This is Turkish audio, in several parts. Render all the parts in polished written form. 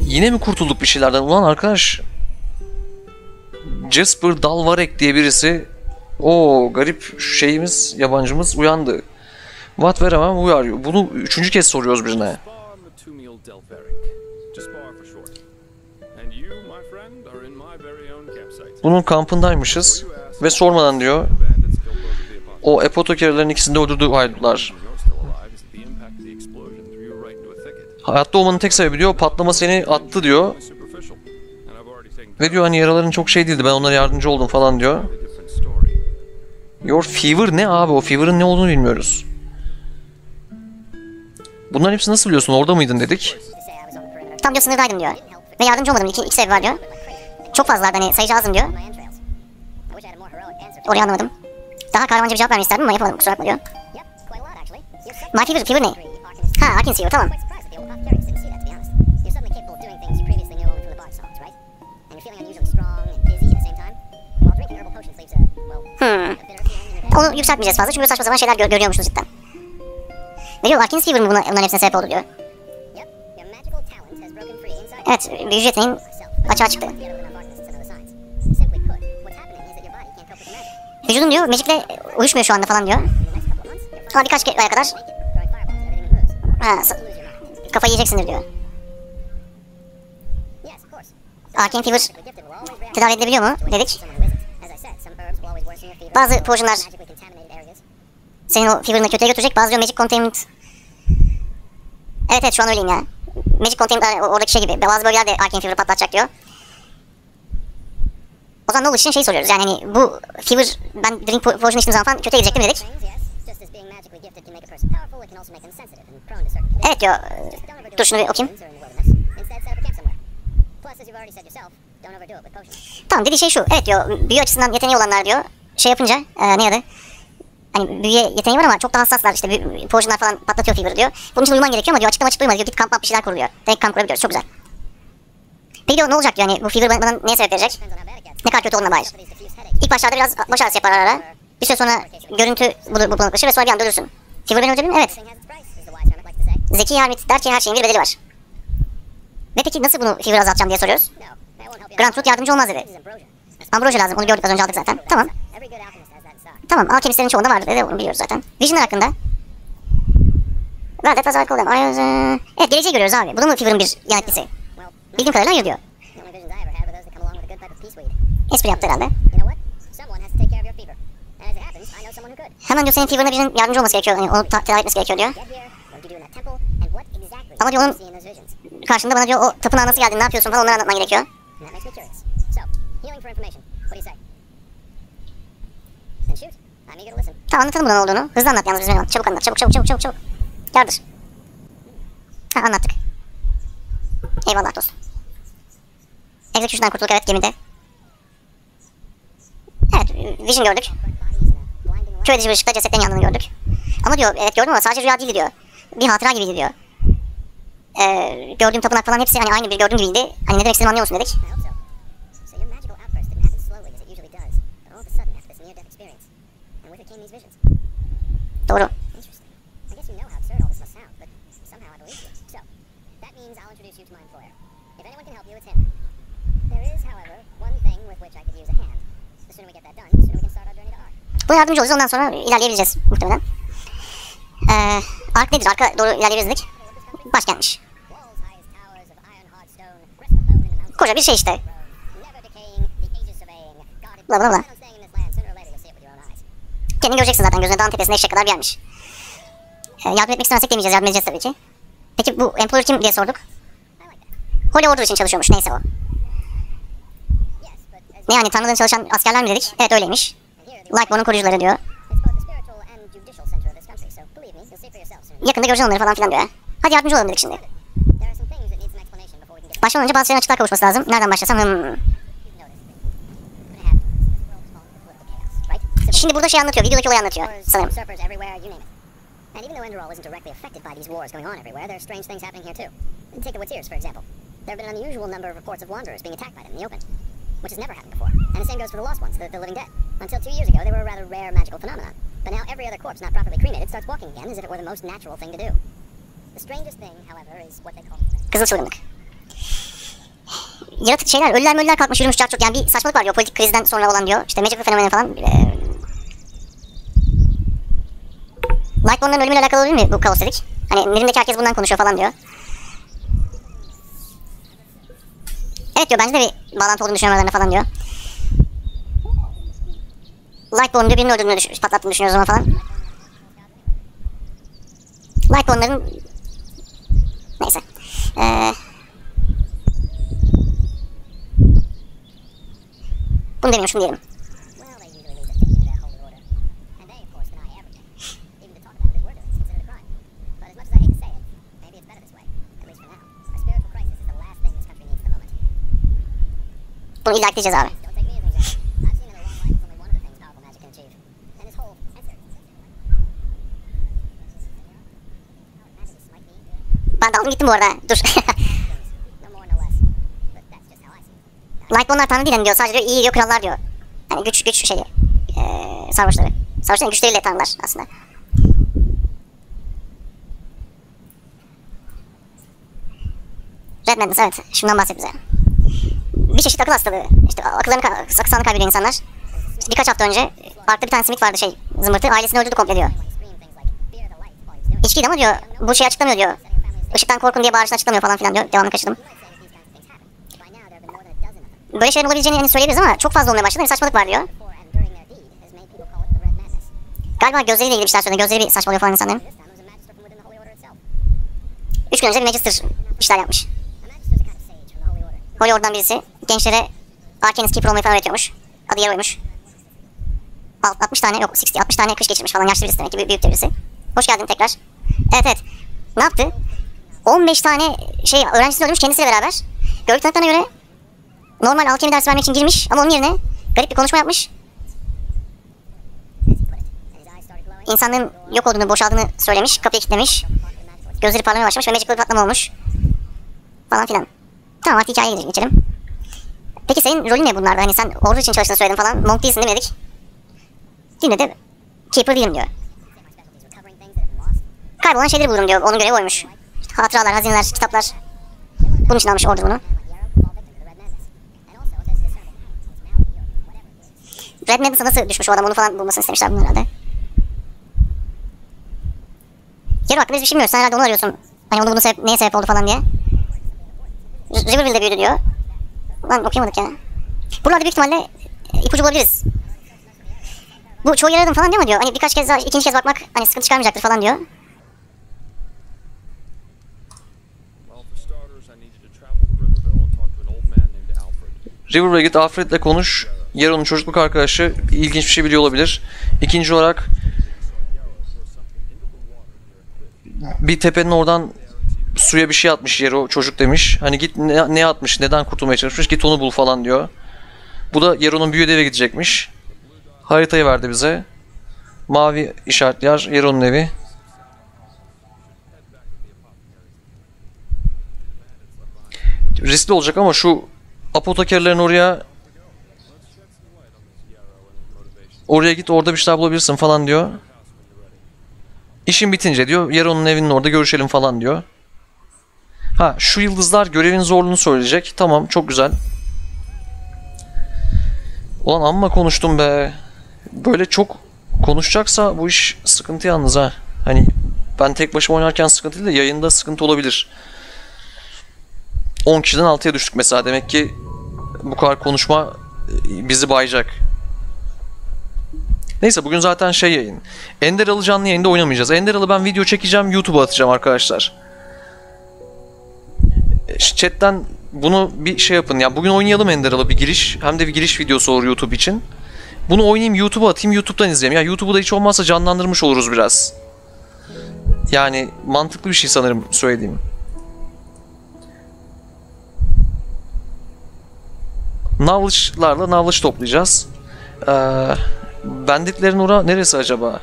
Yine mi kurtulduk bir şeylerden? Ulan arkadaş. Jespar Dal'Varrak diye birisi. O garip şeyimiz, yabancımız uyandı. What were I? Who are you? Bunu üçüncü kez soruyoruz birine. Bunun kampındaymışız ve sormadan diyor. O apotekerlerin ikisini de öldürdüğü haydutlar. Hayatta olmanın tek sebebi diyor, patlama seni attı diyor. Ve diyor hani yaraların çok şey değildi, ben onlara yardımcı oldum falan diyor. Your fever ne abi? O fever'ın ne olduğunu bilmiyoruz. Bunların hepsini nasıl biliyorsun? Orada mıydın dedik. Tam diyor sınırdaydım diyor. Ve yardımcı olmadım. İki sebebi var diyor. Çok fazlalardı hani, sayıca azdım diyor. Orayı anlamadım. Daha kahramanca bir cevap vermek isterdim ama yapamadım, kusura bakma diyor. My fever, fever ne? Ha, Arcane Fever, tamam. Onu yükseltmeyeceğiz fazla çünkü saçma sapan şeyler görüyormuşuz cidden. Ne diyor? Arcane Fever mi bunların hepsine sebep oldu diyor. Evet, bir ücretin açığa çıktı. Vücudun diyor, magic'le uyuşmuyor şu anda falan diyor. Ama birkaç aya kadar ha, kafayı yiyeceksindir diyor. Arcane Fever tedavi edilebiliyor mu dedik. Bazı potionlar senin o fever'ını kötüye götürecek, bazı diyor Magic Containment. Evet evet, şu an öyleyim ya. Magic Containment oradaki şey gibi, bazı bölgelerde Arcane Fever'ı patlatacak diyor. O zaman ne olur için şey soruyoruz yani hani bu fever, ben Drink Potion içtiğim zaman falan kötüye gidecektim dedik. Evet diyor, dur şunu bir okuyayım. Tamam, dediği şey şu, evet diyor, büyü açısından yeteneği olanlar diyor, şey yapınca, ne adı? Hani büyüye yeteneği var ama çok da hassaslar işte, potionlar falan patlatıyor fever'ı diyor. Bunun için uyuman gerekiyor ama diyor, açıklama açık duyma diyor, git kamp bir şeyler kur diyor. Denk kamp kurabiliyoruz, çok güzel. Peki diyor, ne olacak diyor, hani bu fever bana neye sebep verecek? Ne kadar kötü olduğuna bağlı. İlk başlarda biraz baş ağrısı yapar ara. Bir süre sonra görüntü bulanıklaşır ve sonra bir anda ölürsün. Fever beni öldürebilir mi? Evet. Zeki Hermit der ki her şeyin bir bedeli var. Ve peki nasıl bunu fever azaltacağım diye soruyoruz. Grand Root yardımcı olmaz dedi. Ambrosia lazım, onu gördük az önce, aldık zaten. Tamam. Tamam, alkemistlerin çoğunda vardı dedi, onu biliyoruz zaten. Visioner hakkında. Evet, geleceği görüyoruz abi. Bu da mı fever'ın bir yan etkisi? Bildiğim kadarıyla hayır diyor. Espri yaptı herhalde. Hemen diyor senin fever'ına birinin yardımcı olması gerekiyor, yani onu tedavi etmesi gerekiyor diyor. Ama diyor onun karşında bana diyor o tapınağa nasıl geldin, ne yapıyorsun falan onları anlatman gerekiyor. Tamam, anlatalım bunun olduğunu. Hızlı anlat yalnız, bizim çabuk anlat, çabuk. Yardır. Ha, anlattık. Eyvallah dostum. Execution'dan kurtulduk, evet, gemide. Evet, vision gördük. Kör edici bir ışıkta cesetlerin yandığını gördük. Ama diyor, evet gördüm ama sadece rüya değildi diyor. Bir hatıra gibiydi diyor. Gördüğüm tapınak falan hepsi hani aynı bir gördüğüm gibiydi. Hani ne demek istediğimi anlıyor musun dedik. Doğru. Bu yardımcı olacağız, ondan sonra ilerleyebileceğiz muhtemelen. Ark nedir? Arka doğru ilerleyebiliriz. Başkentmiş. Koca bir şey işte. Bla bla bla. Kendin göreceksin zaten, gözüne dağın tepesine eşek kadar bir yermiş. Yardım etmek istemezsek demeyeceğiz, yardım edeceğiz tabii ki. Peki bu employer kim diye sorduk. Holy Order için çalışıyormuş, neyse o. Ne yani, Tanrı'dan çalışan askerler mi dedik? Evet öyleymiş. Lightborn'un koruyucuları diyor. Yakında göreceğin onları falan filan diyor. Hadi yardımcı olalım dedik şimdi. Başlamadan önce bazı şeylerin açıklığa kavuşması lazım. Nereden başlasam? Şimdi burada şey anlatıyor, videodaki olayı anlatıyor sanırım. Which has never happened before. And the same goes for the Lost Ones, the living dead. Until 2 years ago, they were a rather rare magical phenomenon. But now every other corpse not properly cremated starts walking again as if it were the most natural thing to do. Kızıl çılgınlık. Yaratık şeyler, ölüler kalkmış yürümüş çok yani bir saçmalık var diyor politik krizden sonra olan diyor. İşte Magic fenomeni falan. Lightborn'ların ölümüyle alakalı değil mi bu kaos dedik? Hani Mirim'deki herkes bundan konuşuyor falan diyor. Evet diyor bence de bir bağlantı olduğunu düşünüyorum falan diyor. Lightborn diyor birinin öldüğünü patlattığını düşünüyor o zaman falan. Lightborn'ların... Neyse. Bunu demiyormuşum diyelim. Bunu illa ekleyeceğiz abi. Ben daldım gittim bu arada. Dur. Lightborn'lar tanrı değil diyor. Sadece diyor iyi diyor krallar diyor. Yani güç şeyi. Sarhoşları. Sarhoşların güçleriyle tanrılar aslında. Red Madness evet. Şundan bahset bize. Bir çeşit akıl hastalığı. İşte akıllarını kaybediyor insanlar. İşte birkaç hafta önce parkta bir tane simit vardı şey zımbırtı. Ailesini öldürdü komple diyor. İçkiydi ama diyor. Bu şeyi açıklamıyor diyor. Işıktan korkun diye bağırışını açıklamıyor falan filan diyor. Devamını kaçırdım. Böyle şeylerin olabileceğini henüz söyleyebiliriz ama çok fazla olmaya başladı. Bir saçmalık var diyor. Galiba gözleriyle ilgili bir şeyler söylüyor. Gözleri bir saçmalıyor falan insanların. 3 gün önce bir Magister işler yapmış. Holy Order'dan birisi gençlere Arcane's Keeper olmayı falan öğretiyormuş. Adı Yerov'ymuş. 60 tane kış geçirmiş falan yaşlı birisi demek ki büyük birisi. Hoş geldin tekrar. Evet. Ne yaptı? 15 tane şey öğrencisini öldürmüş kendisiyle beraber. Görgü tanıklarına göre normal alkemi dersi vermek için girmiş ama onun yerine garip bir konuşma yapmış. İnsanların yok olduğunu, boşaldığını söylemiş, kapıyı kilitlemiş. Gözleri parlamaya başlamış ve Magic bir patlama olmuş. Falan filan. Tamam artık hikayeye geçelim. Peki senin rolün ne bunlarda? Hani sen ordu için çalıştığını söyledin falan. Monk değilsin değil mi dedik? Dinle de Keeper William diyor. Kaybolan şeyleri bulurum diyor. Onun görevi oymuş. İşte hatıralar, hazineler, kitaplar. Bunun için almış ordu bunu. Red Madness'a nasıl düşmüş o adam onu falan bulmasını istemişler bunun herhalde. Yerov hakkında biz bir şey bilmiyoruz. Sen herhalde onu arıyorsun. Hani onu neye sebep oldu falan diye. Riverville'de büyüdü diyor. Lan okuyamadık ya. Buralarda büyük ihtimalle ipucu bulabiliriz. Bu çoğu yer aradım falan diyor ama diyor. Hani birkaç kez daha ikinci kez bakmak hani sıkıntı çıkarmayacaktır falan diyor. Riverville'e git Alfred'le konuş. Yerov'un çocukluk arkadaşı ilginç bir şey biliyor olabilir. İkinci olarak bir tepenin oradan suya bir şey atmış Yerov çocuk demiş. Hani git ne atmış, neden kurtulmaya çalışmış, git onu bul falan diyor. Bu da Yerov'un büyüdüğü eve gidecekmiş. Haritayı verdi bize. Mavi işaretli yer Yerov'un evi. Riskli olacak ama şu apotekerlerin oraya git orada bir şeyler bulabilirsin falan diyor. İşin bitince diyor Yerov'un evinin orada görüşelim falan diyor. Ha şu yıldızlar görevin zorluğunu söyleyecek. Tamam çok güzel. Ulan amma konuştum be. Böyle çok konuşacaksa bu iş sıkıntı yalnız ha. Hani ben tek başıma oynarken sıkıntı değil de yayında sıkıntı olabilir. 10 kişiden 6'ya düştük mesela. Demek ki bu kadar konuşma bizi bayacak. Neyse bugün zaten şey yayın. Enderal'ı canlı yayında oynamayacağız. Enderal'ı ben video çekeceğim YouTube'a atacağım arkadaşlar. Chat'ten bunu bir şey yapın ya bugün oynayalım Enderal'a bir giriş hem de bir giriş videosu olur YouTube için. Bunu oynayayım YouTube'a atayım YouTube'dan izleyelim. Ya YouTube'u da hiç olmazsa canlandırmış oluruz biraz. Yani mantıklı bir şey sanırım söylediğim. Knowledge'larla knowledge toplayacağız. Banditlerin ora neresi acaba?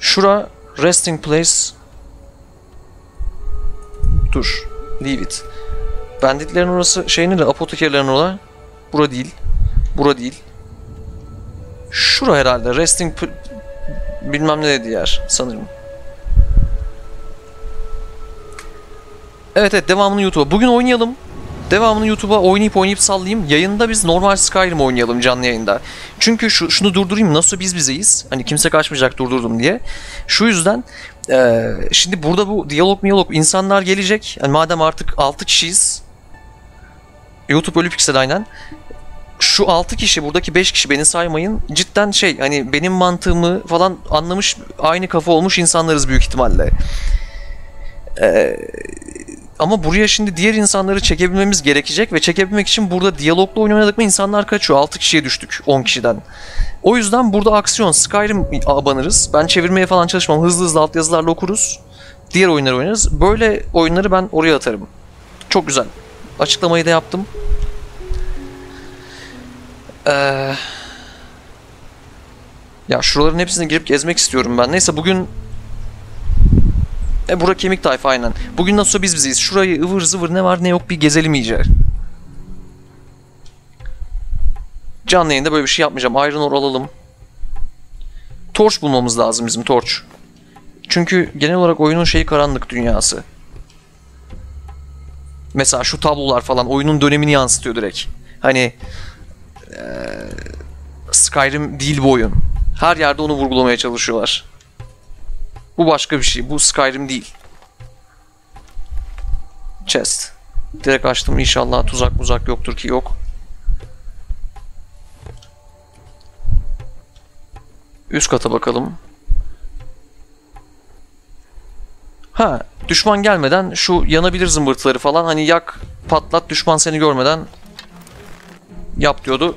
Şura Resting Place. Dur. Leave it. Banditlerin orası şey ne de apotekerlerin orası. Bura değil. Bura değil. Şura herhalde. Resting bilmem ne dediği yer sanırım. Evet, devamını YouTube'a. Bugün oynayalım. Devamını YouTube'a oynayıp sallayayım. Yayında biz normal Skyrim oynayalım canlı yayında. Çünkü şunu durdurayım. Nasıl biz bizeyiz? Hani kimse kaçmayacak durdurdum diye. Şu yüzden şimdi burada bu diyalog insanlar gelecek. Yani madem artık 6 kişiyiz. YouTube ölüp ikisi de aynen. Şu 6 kişi, buradaki 5 kişi, beni saymayın. Cidden şey, hani benim mantığımı falan anlamış, aynı kafa olmuş insanlarız büyük ihtimalle. Ama buraya şimdi diğer insanları çekebilmemiz gerekecek ve çekebilmek için burada diyalogla oynadık mı insanlar kaçıyor. 6 kişiye düştük 10 kişiden. O yüzden burada aksiyon, Skyrim abanırız. Ben çevirmeye falan çalışmam. Hızlı hızlı altyazılarla okuruz. Diğer oyunları oynarız. Böyle oyunları ben oraya atarım. Çok güzel. Açıklamayı da yaptım. Ya şuraların hepsini girip gezmek istiyorum ben. Neyse bugün... Bura kemik tayfa aynen. Bugün nasıl biz bizeyiz. Şurayı ıvır zıvır ne var ne yok bir gezelim iyice. Canlı yayında böyle bir şey yapmayacağım. Iron Ore alalım. Torç bulmamız lazım bizim, torç. Çünkü genel olarak oyunun şeyi karanlık dünyası. Mesela şu tablolar falan oyunun dönemini yansıtıyor direkt. Hani... Skyrim değil bu oyun. Her yerde onu vurgulamaya çalışıyorlar. Bu başka bir şey. Bu Skyrim değil. Chest. Direkt açtım. İnşallah tuzak yoktur ki yok. Üst kata bakalım. Ha, düşman gelmeden şu yanabilir zımbırtıları falan. Hani yak, patlat, düşman seni görmeden yap diyordu.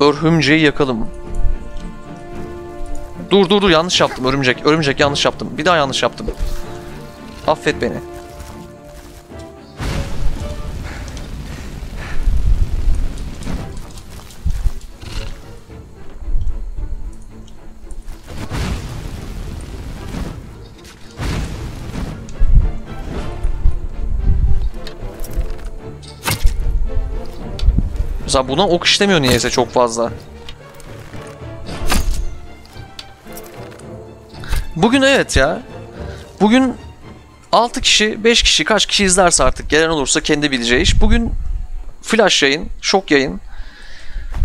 Örümceği yakalım. Dur yanlış yaptım örümcek. Örümcek yanlış yaptım. Bir daha yanlış yaptım. Affet beni. Mesela buna ok işlemiyor niyeyse çok fazla. Bugün evet ya. Bugün 6 kişi, 5 kişi, kaç kişi izlerse artık, gelen olursa kendi bileceği iş. Bugün flash yayın, şok yayın.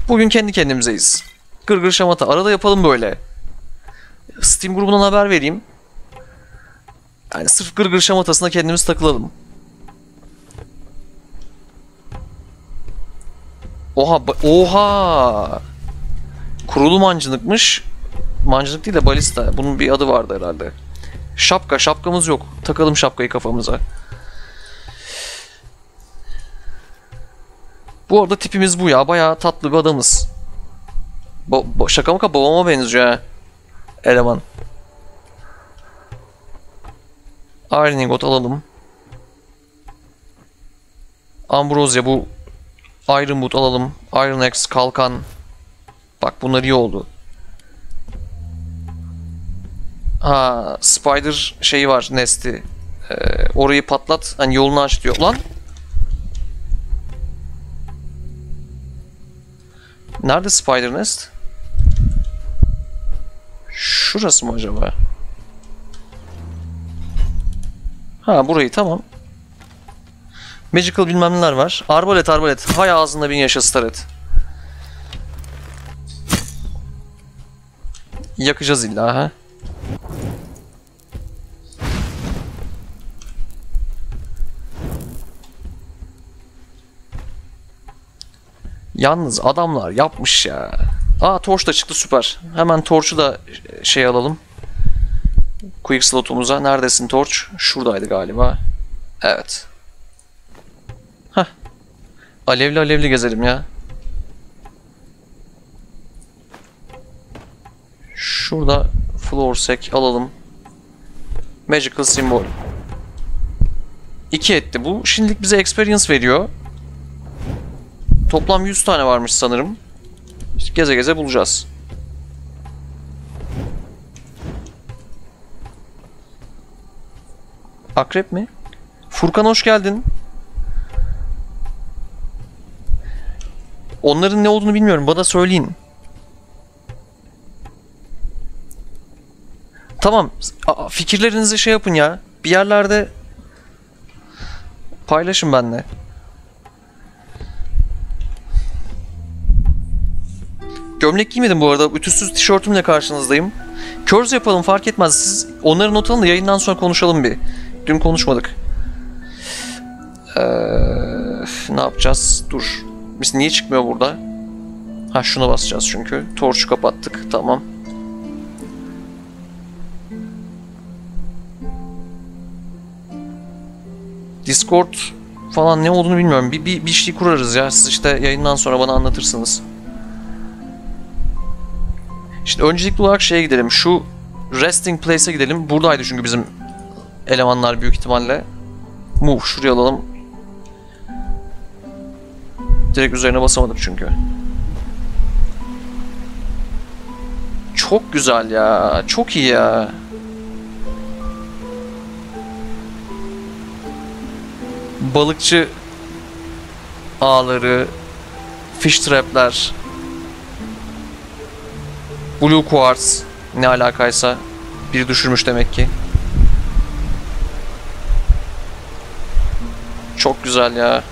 Bugün kendi kendimizeyiz. Gırgır şamata. Arada yapalım böyle. Steam grubundan haber vereyim. Yani sırf gırgır şamatasına kendimiz takılalım. Oha! Kurulu mancınıkmış. Mancınık değil de balista. Bunun bir adı vardı herhalde. Şapkamız yok. Takalım şapkayı kafamıza. Bu arada tipimiz bu ya. Bayağı tatlı bir adamız. Şaka maka babama benziyor ha. Eleman. Ironing Got alalım. Ambrosya bu. Iron Boot alalım. Iron Axe, Kalkan. Bak bunlar iyi oldu. Ha, Spider şeyi var, Nesti. Orayı patlat, hani yolunu aç diyor. Lan! Nerede Spider Nest? Şurası mı acaba? Ha, burayı tamam. Magical bilmem neler var. Arbalet. Hay ağzında bin yaşa staret. Yakacağız illa ha. Yalnız adamlar yapmış ya. Aa, torç da çıktı, süper. Hemen torçu da şey alalım. Quick slotumuza. Neredesin torç? Şuradaydı galiba. Evet. Hah. Alevli gezelim ya. Şurada floor sec alalım. Magical symbol. 2 etti bu. Şimdilik bize experience veriyor. Toplam 100 tane varmış sanırım. İşte geze bulacağız. Akrep mi? Furkan hoş geldin. Onların ne olduğunu bilmiyorum. Bana söyleyin. Tamam. Fikirlerinizi şey yapın ya. Bir yerlerde paylaşın benimle. Gömlek giymedim bu arada. Ütüsüz tişörtümle karşınızdayım. Curse yapalım, fark etmez. Siz onları not alın da yayından sonra konuşalım bir. Dün konuşmadık. Ne yapacağız? Dur. Biz niye çıkmıyor burada? Ha, şuna basacağız çünkü. Torçu kapattık. Tamam. Discord falan ne olduğunu bilmiyorum. Bir şey kurarız ya. Siz işte yayından sonra bana anlatırsınız. İşte öncelikli olarak şeye gidelim. Şu Resting Place'e gidelim. Buradaydı çünkü bizim elemanlar büyük ihtimalle. Move şuraya alalım. Direkt üzerine basamadık çünkü. Çok güzel ya. Çok iyi ya. Balıkçı ağları, fish trap'ler, blue quartz ne alakaysa biri düşürmüş demek ki. Çok güzel ya.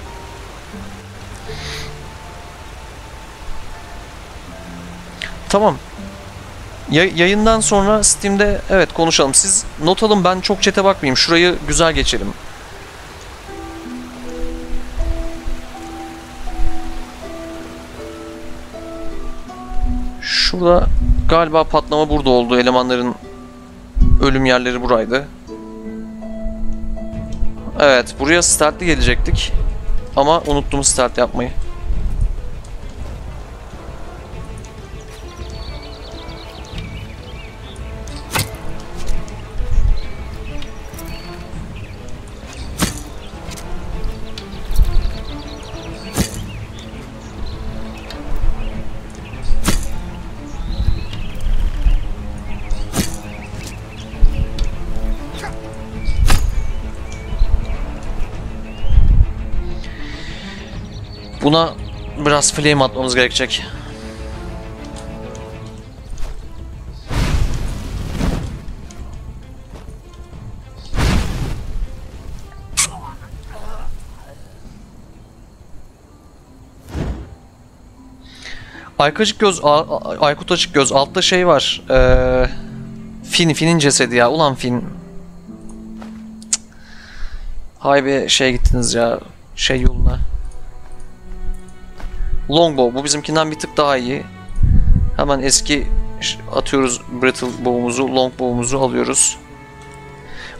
Tamam. Yayından sonra Steam'de evet konuşalım. Siz not alın, ben çok chat'e bakmayayım. Şurayı güzel geçelim. Şurada galiba patlama burada oldu. Elemanların ölüm yerleri buraydı. Evet, buraya stealth'li gelecektik. Ama unuttum stealth yapmayı. Buna biraz flame atmamız gerekecek. Aykacık göz, Aykut açık göz. Altta şey var. Fin'in cesedi ya. Ulan Fin. Cık. Hay be, şeye gittiniz ya. Şey yoluna. Longbow. Bu bizimkinden bir tık daha iyi. Hemen eski atıyoruz Brittle Bow'umuzu, Longbow'umuzu alıyoruz.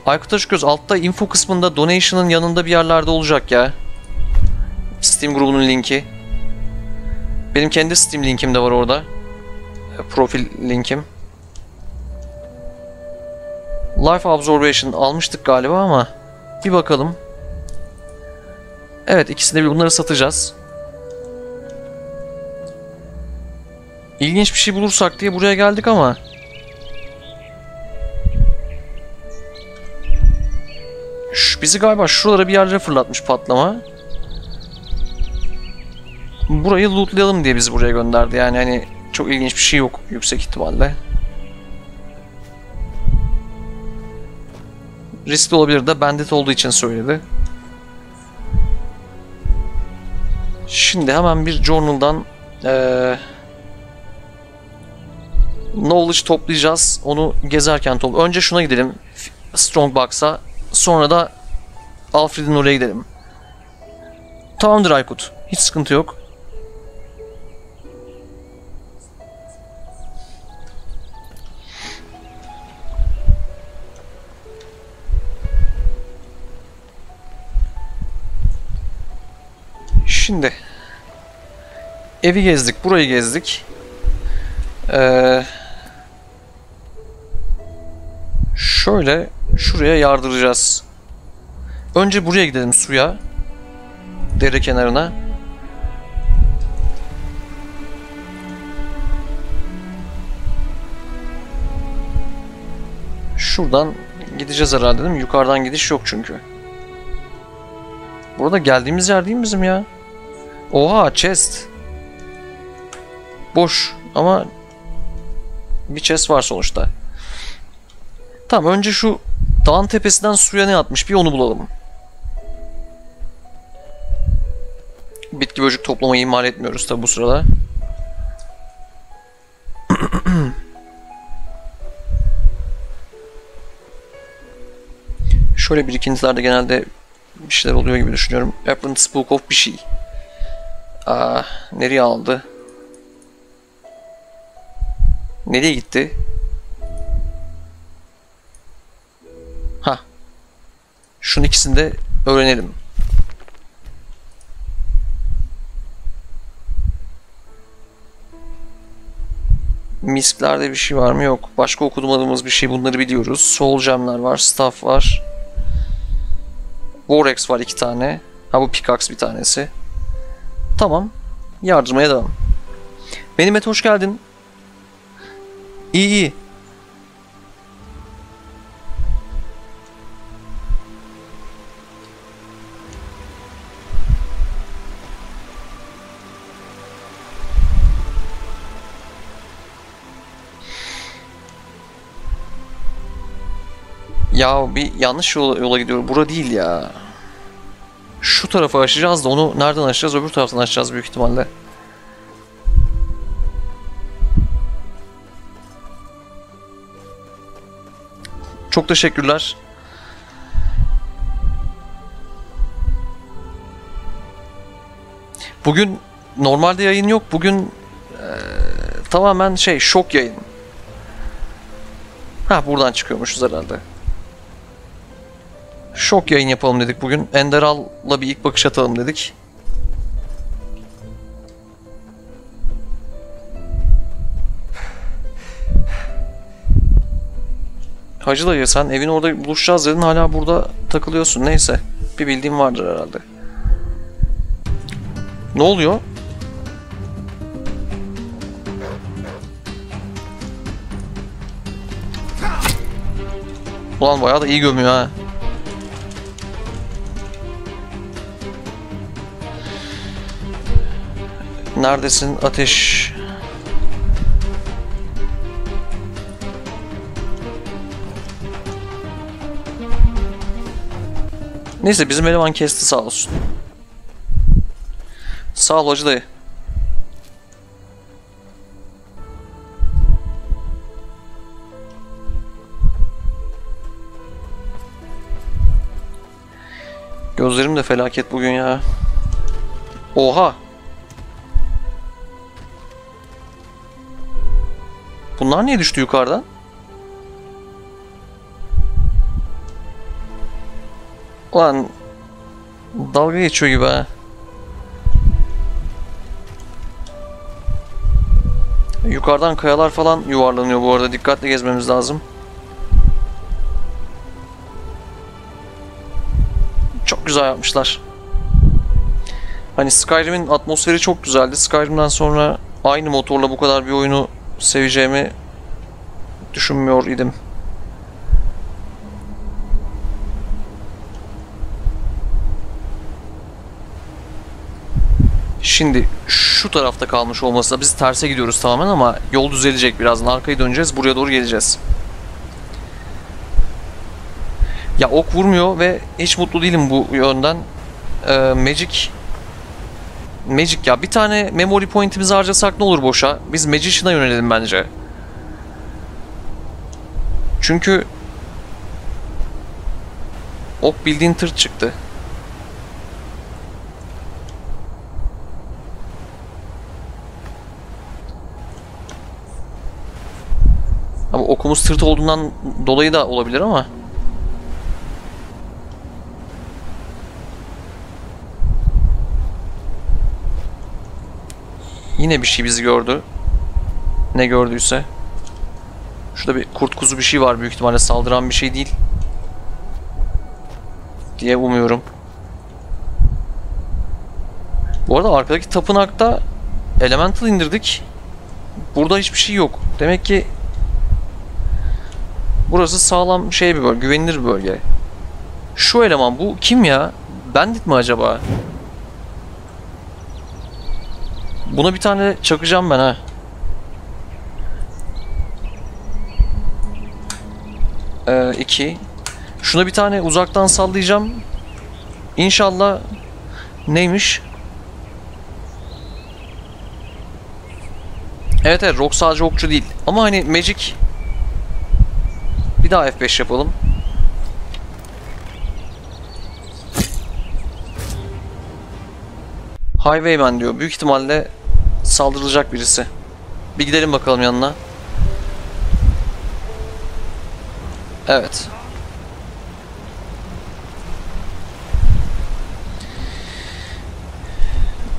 Aykut Aşköz altta info kısmında donation'ın yanında bir yerlerde olacak ya. Steam grubunun linki. Benim kendi Steam linkim de var orada. Profil linkim. Life absorption almıştık galiba ama bir bakalım. Evet, ikisini de bunları satacağız. İlginç bir şey bulursak diye buraya geldik ama bizi galiba şuralara bir yerlere fırlatmış patlama. Burayı lootlayalım diye bizi buraya gönderdi. Yani hani çok ilginç bir şey yok yüksek ihtimalle. Riskli olabilir de bandit olduğu için söyledi. Şimdi hemen bir journal'dan knowledge toplayacağız. Onu gezerken toplayalım. Önce şuna gidelim. Strongbox'a. Sonra da Alfred'in oraya gidelim. Tamamdır Aykut. Hiç sıkıntı yok. Şimdi evi gezdik. Burayı gezdik. Şöyle şuraya yardıracağız. Önce buraya gidelim, suya. Dere kenarına. Şuradan gideceğiz herhalde değil mi? Yukarıdan gidiş yok çünkü. Burada geldiğimiz yer değil mi bizim ya? Oha, chest. Boş ama bir chest var sonuçta. Tamam, önce şu dağın tepesinden suya ne atmış bir onu bulalım. Bitki böcek toplamayı ihmal etmiyoruz tabi bu sırada. Şöyle birikintilerde genelde bir şeyler oluyor gibi düşünüyorum. Apparent Spook of bir şey. Aa, nereye aldı? Nereye gitti? Ha. Şunun ikisini de öğrenelim. Misklerde bir şey var mı? Yok. Başka okumadığımız bir şey, bunları biliyoruz. Soul Gem'ler var, staff var. Borax var 2 tane. Ha, bu pickaxe bir tanesi. Tamam. Yardırmaya devam. Menimet hoş geldin. İyi iyi. Ya bir yanlış yola gidiyorum. Bura değil ya. Şu tarafa aşacağız da onu nereden aşacağız? Öbür taraftan aşacağız büyük ihtimalle. Çok teşekkürler. Bugün normalde yayın yok. Bugün tamamen şey, şok yayın. Ha, buradan çıkıyormuşuz herhalde. Şok yayın yapalım dedik bugün. Enderal'la bir ilk bakış atalım dedik. Hacı dayı, sen evin orada buluşacağız dedin, hala burada takılıyorsun. Neyse, bir bildiğim vardır herhalde. Ne oluyor? Ulan bayağı da iyi gömüyor ha. Neredesin ateş? Neyse, bizim eleman kesti sağ olsun. Sağ ol hacı dayı. Gözlerim de felaket bugün ya. Oha! Bunlar niye düştü yukarıdan? Ulan dalga geçiyor gibi ha. Yukarıdan kayalar falan yuvarlanıyor bu arada. Dikkatli gezmemiz lazım. Çok güzel yapmışlar. Hani Skyrim'in atmosferi çok güzeldi. Skyrim'den sonra aynı motorla bu kadar bir oyunu seveceğimi düşünmüyor idim. Şimdi şu tarafta kalmış olması da, biz terse gidiyoruz tamamen ama yol düzelecek birazdan. Arkaya döneceğiz, buraya doğru geleceğiz. Ya ok vurmuyor ve hiç mutlu değilim bu yönden. Magic ya, bir tane memory point'imizi harcasak ne olur boşa? Biz Magician'a yönelelim bence. Çünkü ok bildiğin tırt çıktı. Ama okumuz tırt olduğundan dolayı da olabilir ama. Yine bir şey bizi gördü. Ne gördüyse. Şurada bir kurt kuzu bir şey var büyük ihtimalle, saldıran bir şey değil diye umuyorum. Bu arada arkadaki tapınakta elemental indirdik. Burada hiçbir şey yok. Demek ki burası sağlam şey bir bölge, güvenilir bir bölge. Şu eleman bu kim ya? Bandit mi acaba? Buna bir tane çakacağım ben ha. 2. Şuna bir tane uzaktan sallayacağım. İnşallah neymiş? Evet evet, rock sadece okçu değil. Ama hani magic. Bir daha F5 yapalım. Highwayman diyor. Büyük ihtimalle saldırılacak birisi. Bir gidelim bakalım yanına. Evet.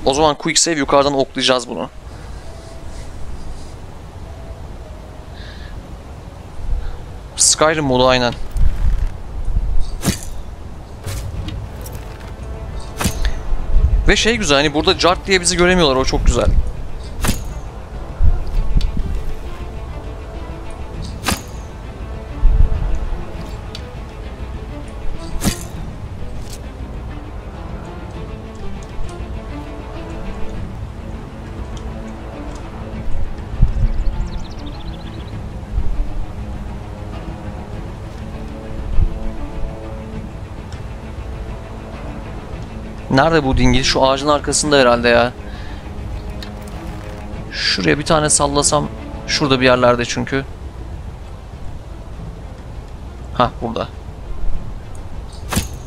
O zaman quick save, yukarıdan oklayacağız bunu. Skyrim modu aynen. Ve şey güzel, hani burada cart diye bizi göremiyorlar, o çok güzel. Nerede bu dingil? Şu ağacın arkasında herhalde ya. Şuraya bir tane sallasam. Şurada bir yerlerde çünkü. Hah, burada.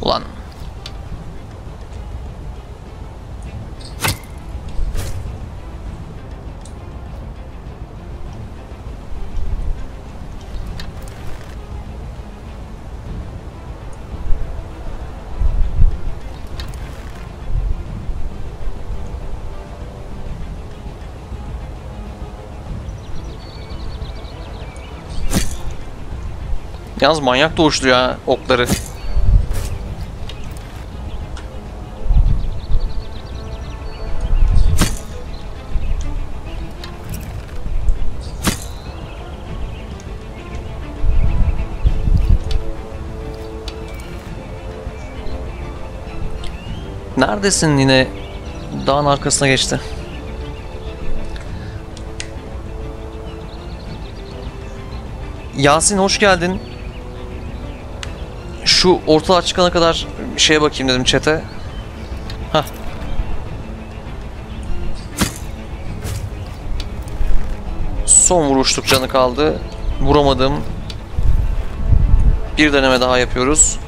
Ulan. Yalnız manyak doğuşlu ya okları. Neredesin yine? Dağın arkasına geçti. Yasin hoş geldin. Şu ortalığa çıkana kadar bir şeye bakayım dedim, chat'e. Hah. Son vuruşluk canı kaldı. Vuramadım. Bir deneme daha yapıyoruz.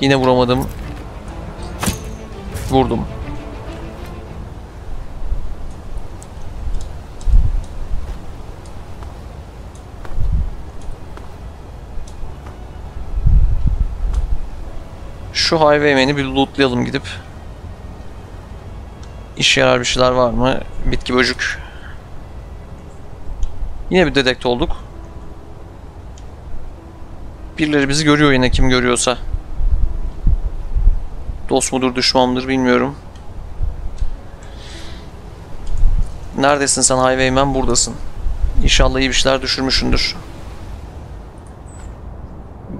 Yine vuramadım. Vurdum. Şu Highwayman'i bir lootlayalım gidip. İşe yarar bir şeyler var mı? Bitki böcük. Yine bir dedekt olduk. Birileri bizi görüyor yine, kim görüyorsa. Dost mudur düşmandır bilmiyorum. Neredesin sen Highwayman? Buradasın. İnşallah iyi bir şeyler düşürmüşsündür.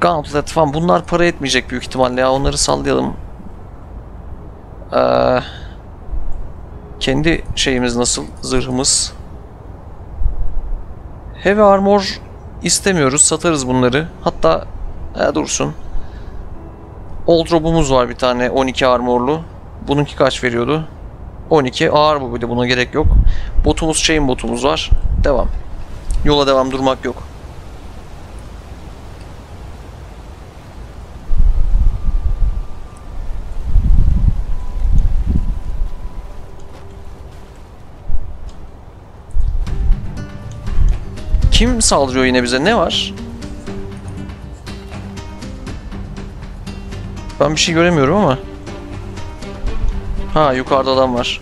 Gauntlet falan, bunlar para etmeyecek büyük ihtimalle ya, onları sallayalım. Kendi şeyimiz nasıl, zırhımız? Heavy armor istemiyoruz, satarız bunları. Hatta dursun. Old robumuz var bir tane, 12 armorlu. Bununki kaç veriyordu? 12 ağır, bu bile buna gerek yok. Botumuz, chain botumuz var. Devam. Yola devam, durmak yok. Kim saldırıyor yine bize? Ne var? Ben bir şey göremiyorum ama. Ha, yukarıda adam var.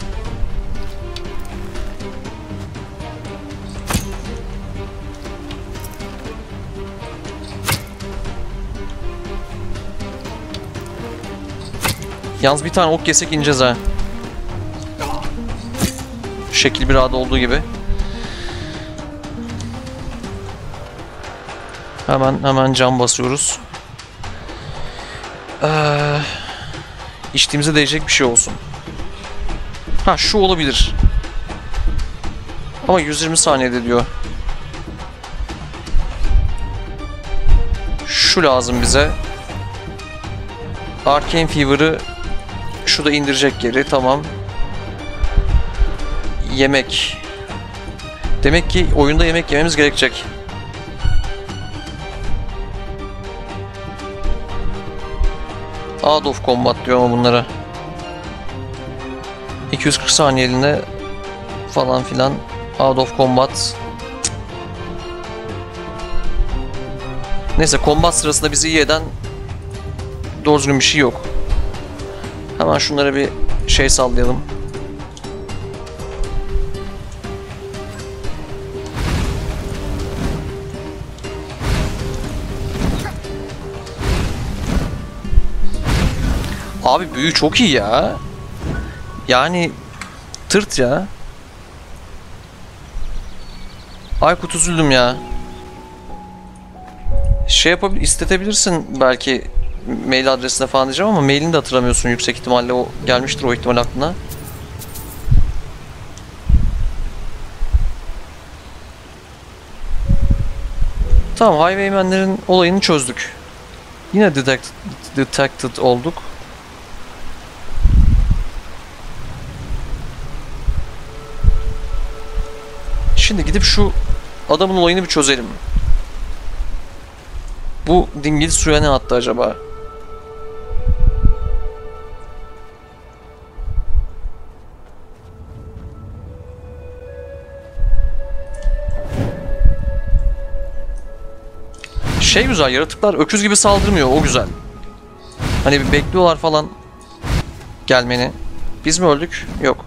Yalnız bir tane ok yesek ineceğiz ha. Şekil 1A'da olduğu gibi. Hemen cam basıyoruz. İçtiğimize değecek bir şey olsun. Ha, şu olabilir. Ama 120 saniyede diyor. şu lazım bize. Arcane Fever'ı şu da indirecek geri. Tamam. Yemek. Demek ki oyunda yemek yememiz gerekecek. Out of combat diyor ama bunlara. 240 saniyeliğine falan filan. Out of combat. Neyse, combat sırasında bizi iyi eden doğru düzgün bir şey yok. Hemen şunlara bir şey sallayalım. Abi büyü çok iyi ya. Yani tırt ya. Aykut, üzüldüm ya. Şey yapabilir, istetebilirsin belki mail adresine falan diyeceğim ama mailini de hatırlamıyorsun yüksek ihtimalle, o gelmiştir o ihtimal aklına. Tamam, Highwayman'lerin olayını çözdük. Yine detected olduk. Şimdi gidip şu adamın olayını bir çözelim. Bu dingil suya ne attı acaba? Şey güzel, yaratıklar öküz gibi saldırmıyor, o güzel. Hani bir bekliyorlar falan gelmeni. Biz mi öldük? Yok.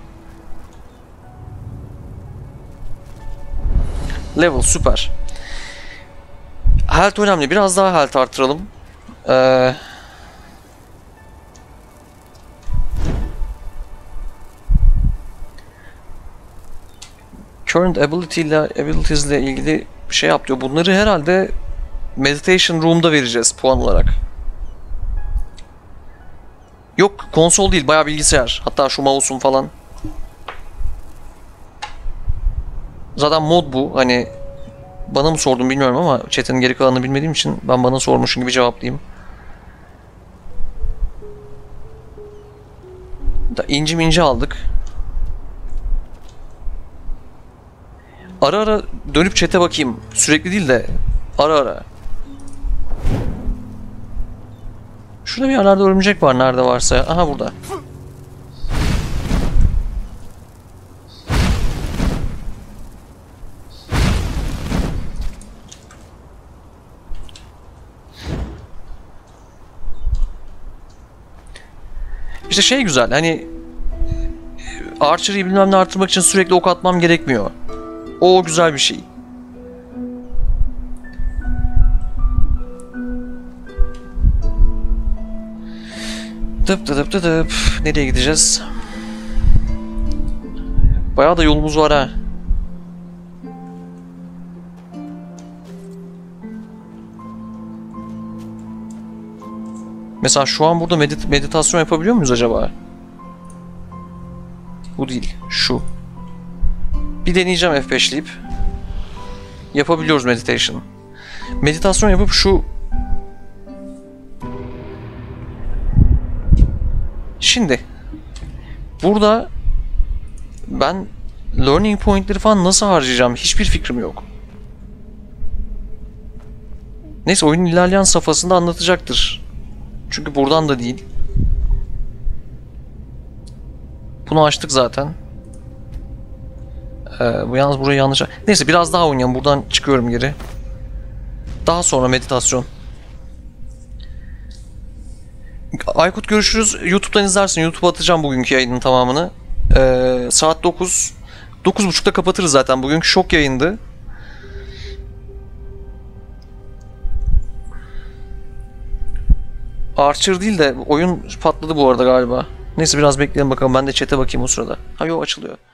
Level süper. Health önemli. Biraz daha health artıralım. Current abilities ile ilgili bir şey yap diyor. Bunları herhalde meditation room'da vereceğiz puan olarak. Yok, konsol değil, bayağı bilgisayar. Hatta şu mouse'um falan. Zaten mod bu. Hani bana mı sordun bilmiyorum ama chat'in geri kalanını bilmediğim için ben bana sormuşum gibi cevaplayayım. Da inci minci aldık. Ara ara dönüp chat'e bakayım. Sürekli değil de ara ara. Şurada bir yerlerde örümcek var, nerede varsa. Aha, burada. İşte şey güzel, hani Archer'ı bilmem ne artırmak için sürekli ok atmam gerekmiyor. O güzel bir şey. Tıp tıp tıp tıp. Nereye gideceğiz? Bayağı da yolumuz var ha. Mesela şu an burada meditasyon yapabiliyor muyuz acaba? Bu değil, şu. Bir deneyeceğim F5'leyip. Yapabiliyoruz meditation. Meditasyon yapıp şu... Şimdi. Burada... Ben learning point'leri falan nasıl harcayacağım? Hiçbir fikrim yok. Neyse, oyunun ilerleyen safhasında anlatacaktır. Çünkü buradan da değil. Bunu açtık zaten. Bu yalnız burayı yanlış... Neyse, biraz daha oynayalım. Buradan çıkıyorum geri. Daha sonra meditasyon. Aykut, görüşürüz. YouTube'dan izlersin. YouTube'a atacağım bugünkü yayının tamamını. Saat 9. 9.30'da kapatırız zaten. Bugünkü şok yayındı. Archer değil de oyun patladı bu arada galiba. Neyse, biraz bekleyelim bakalım. Ben de chat'e bakayım o sırada. Ha, yo, açılıyor.